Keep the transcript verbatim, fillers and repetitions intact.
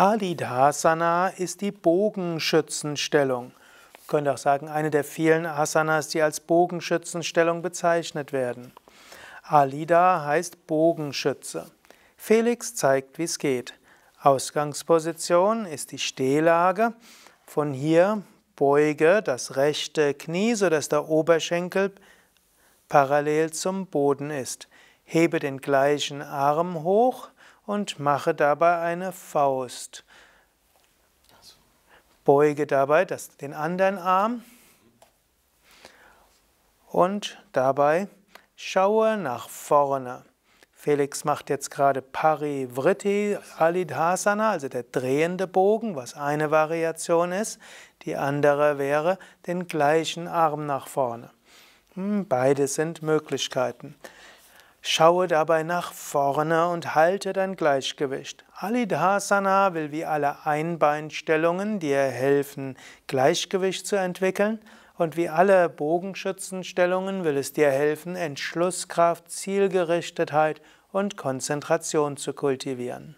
Alidhasana ist die Bogenschützenstellung. Man könnte auch sagen, eine der vielen Asanas, die als Bogenschützenstellung bezeichnet werden. Alida heißt Bogenschütze. Felix zeigt, wie es geht. Ausgangsposition ist die Stehlage. Von hier beuge das rechte Knie, sodass der Oberschenkel parallel zum Boden ist. Hebe den gleichen Arm hoch und mache dabei eine Faust. Beuge dabei das, den anderen Arm und dabei schaue nach vorne. Felix macht jetzt gerade Parivritta Alidhasana, also der drehende Bogen, was eine Variation ist. Die andere wäre den gleichen Arm nach vorne. Beide sind Möglichkeiten. Schaue dabei nach vorne und halte dein Gleichgewicht. Alidhasana will wie alle Einbeinstellungen dir helfen, Gleichgewicht zu entwickeln. Und wie alle Bogenschützenstellungen will es dir helfen, Entschlusskraft, Zielgerichtetheit und Konzentration zu kultivieren.